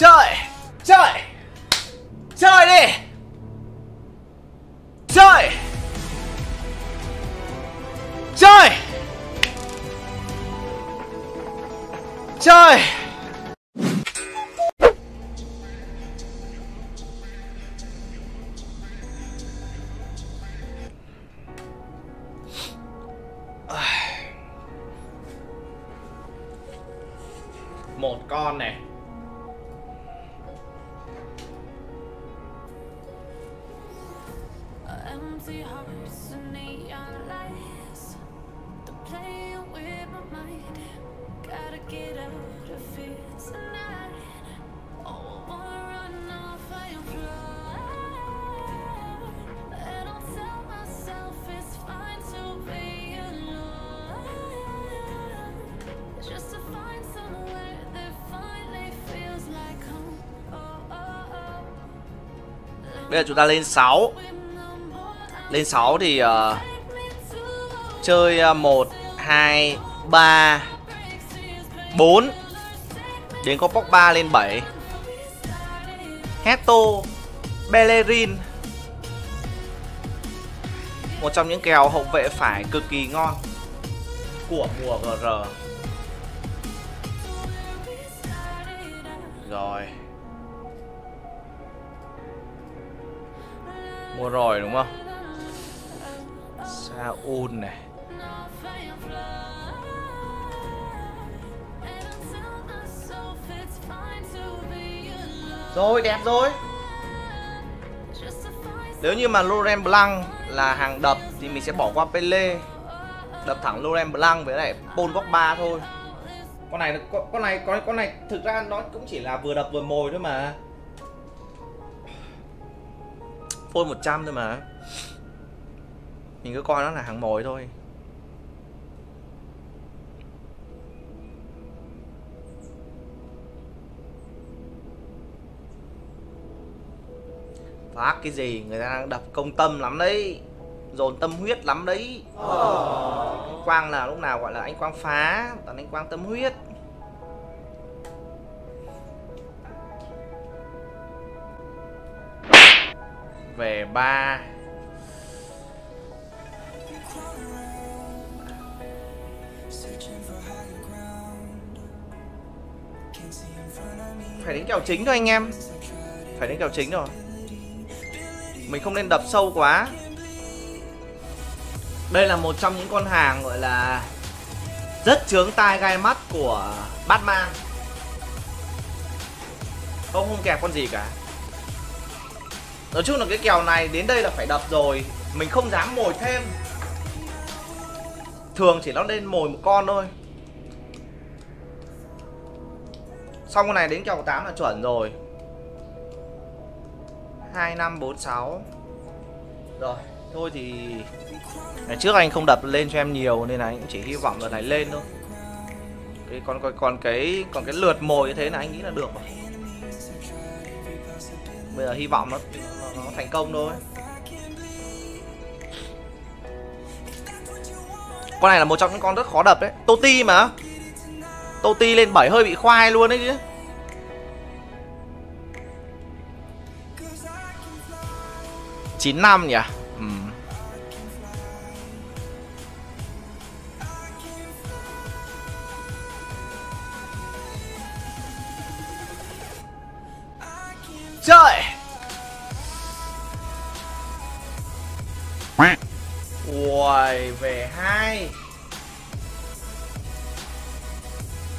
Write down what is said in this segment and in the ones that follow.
Chơi, chơi, chơi đi, chơi, chơi, chơi. Một con này. Bây giờ chúng ta lên 6. Lên 6 thì chơi 1, 2, 3, 4. Đến có Pogba lên 7. Heto, Bellerin. Một trong những kèo hậu vệ phải cực kỳ ngon của mùa GR. Rồi, mua rồi đúng không? Saul này, rồi đẹp rồi. Nếu như mà Laurent Blanc là hàng đập thì mình sẽ bỏ qua Pele, đập thẳng Laurent Blanc với lại Paul Pogba thôi. Con này thực ra nó cũng chỉ là vừa đập vừa mồi thôi mà. Phôi 100 thôi mà. Mình cứ coi nó là hàng mồi thôi. Phát cái gì, người ta đang đập công tâm lắm đấy, dồn tâm huyết lắm đấy. Anh Quang là lúc nào gọi là anh Quang phá, toàn anh Quang tâm huyết. Về 3. Phải đến kèo chính thôi anh em. Phải đến kèo chính rồi. Mình không nên đập sâu quá. Đây là một trong những con hàng gọi là rất chướng tai gai mắt của Batman. Không kẹp con gì cả. Nói chung là cái kèo này đến đây là phải đập rồi. Mình không dám mồi thêm. Thường chỉ nó lên mồi một con thôi. Xong con này đến kèo 8 là chuẩn rồi. 2546. Rồi, thôi thì ngày trước anh không đập lên cho em nhiều nên là anh chỉ hy vọng lần này lên thôi. Còn cái lượt mồi như thế là anh nghĩ là được rồi. Bây giờ hy vọng nó thành công thôi. Con này là một trong những con rất khó đập đấy. Toti mà. Toti lên 7 hơi bị khoai luôn đấy chứ. Chín năm nhỉ. Chơi. Ui, về 2.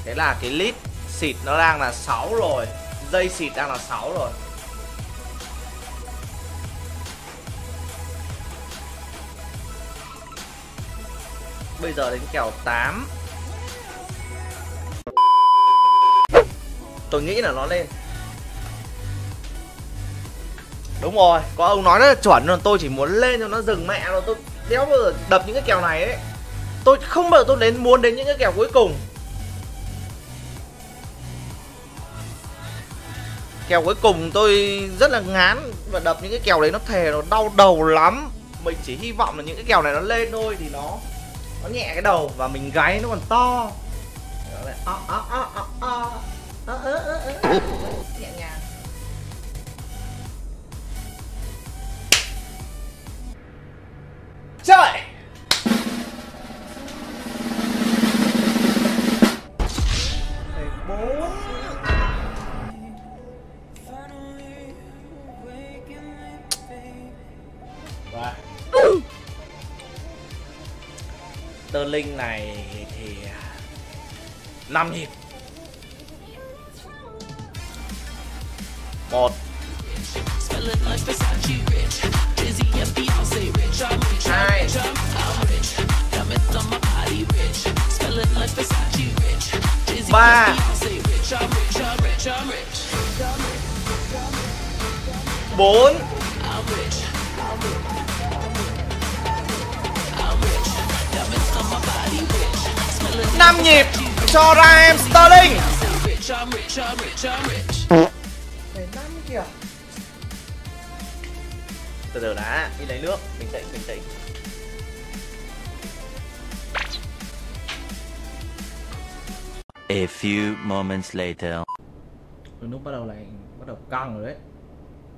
Thế là cái lít xịt nó đang là 6 rồi. Dây xịt đang là 6 rồi. Bây giờ đến kèo 8. Tôi nghĩ là nó lên. Đúng rồi, có ông nói rất là chuẩn rồi. Tôi chỉ muốn lên cho nó dừng mẹ rồi. Tôi đéo bao giờ đập những cái kèo này ấy. Tôi không bao giờ tôi muốn đến những cái kèo cuối cùng. Kèo cuối cùng tôi rất là ngán. Và đập những cái kèo đấy nó thề nó đau đầu lắm. Mình chỉ hy vọng là những cái kèo này nó lên thôi. Thì nó nhẹ cái đầu và mình gáy nó còn to. Nhẹ nhàng. Chơi. Tơ linh này thì 5 nhịp. 1 2 3 4 5 nhịp cho ra em Sterling. Từ từ đã, đi lấy nước, bình tĩnh. A few moments later. Lúc bắt đầu này bắt đầu căng rồi đấy.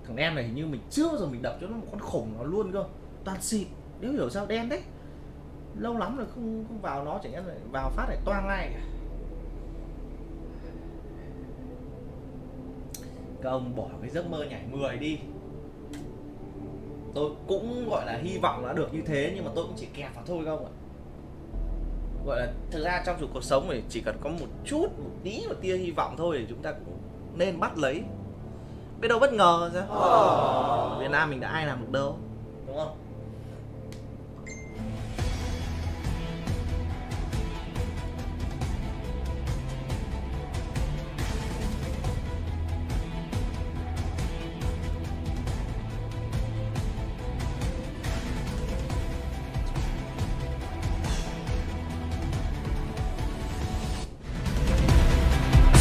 Thằng em này hình như mình chưa bao giờ mình đập cho nó một con khủng nó luôn cơ. Toàn xịt, nếu hiểu sao đen đấy. Lâu lắm rồi không vào nó, chẳng em lại vào phát lại toang ngay. Các ông bỏ cái giấc mơ nhảy 10 đi. Tôi cũng gọi là hy vọng đã được như thế, nhưng mà tôi cũng chỉ kẹp vào thôi các ông ạ. Gọi là thực ra trong cuộc sống thì chỉ cần có một chút, một tí, một tia hy vọng thôi thì chúng ta cũng nên bắt lấy. Biết đâu bất ngờ ra. Việt Nam mình đã ai làm được đâu, đúng không?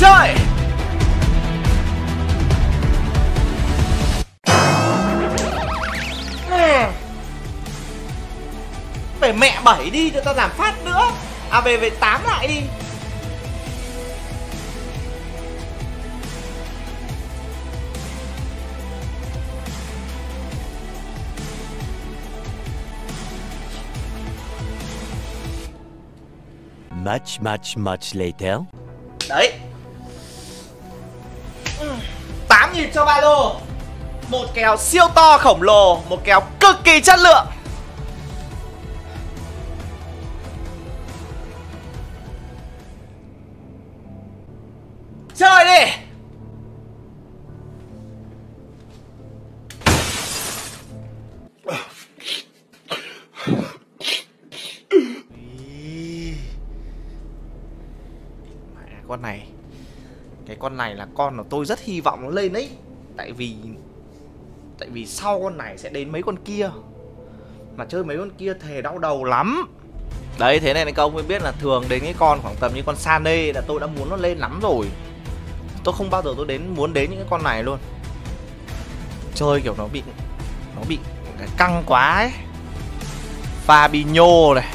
Chơi. Phải mẹ 7 đi cho ta giảm phát nữa. À về 8 lại đi. Much later. Đấy. 8 nhịp cho ba lô. Một kèo siêu to khổng lồ, một kèo cực kỳ chất lượng. Chơi đi. Mẹ con này. Cái con này là con mà tôi rất hy vọng nó lên đấy. Tại vì sau con này sẽ đến mấy con kia. Mà chơi mấy con kia thề đau đầu lắm. Đấy, thế này các ông mới biết là thường đến cái con khoảng tầm như con Sane là tôi đã muốn nó lên lắm rồi. Tôi không bao giờ tôi muốn đến những cái con này luôn. Chơi kiểu nó bị căng quá ấy. Fabinho này.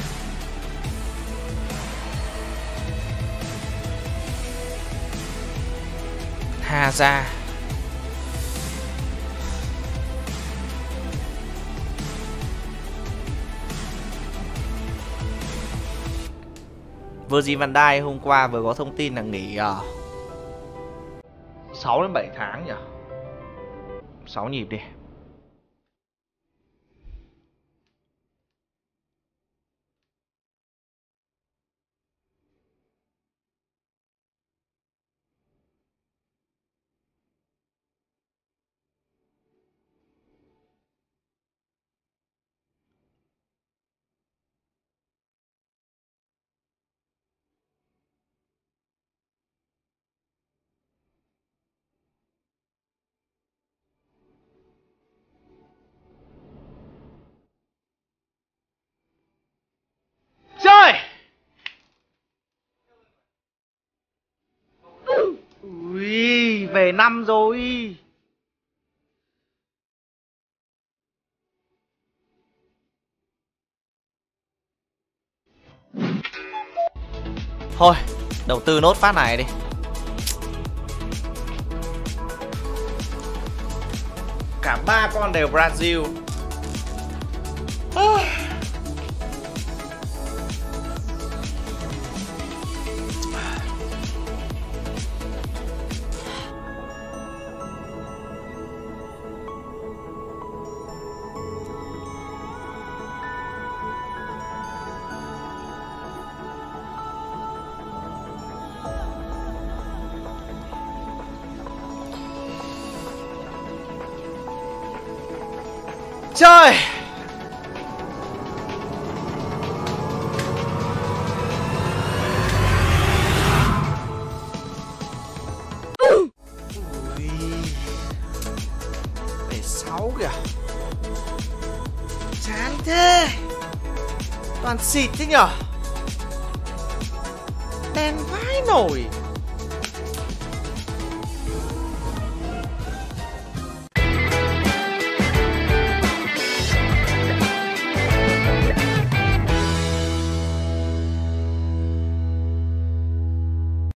Ra Vandai hôm qua vừa có thông tin là nghỉ 6 đến 7 tháng nhỉ. 6 nhịp đi. Về 5 rồi. Thôi, đầu tư nốt phát này đi. cả ba con đều Brazil. Trời! Để 6 kìa. Chán thế. Toàn xịt thế nhở. Đen vãi nổi.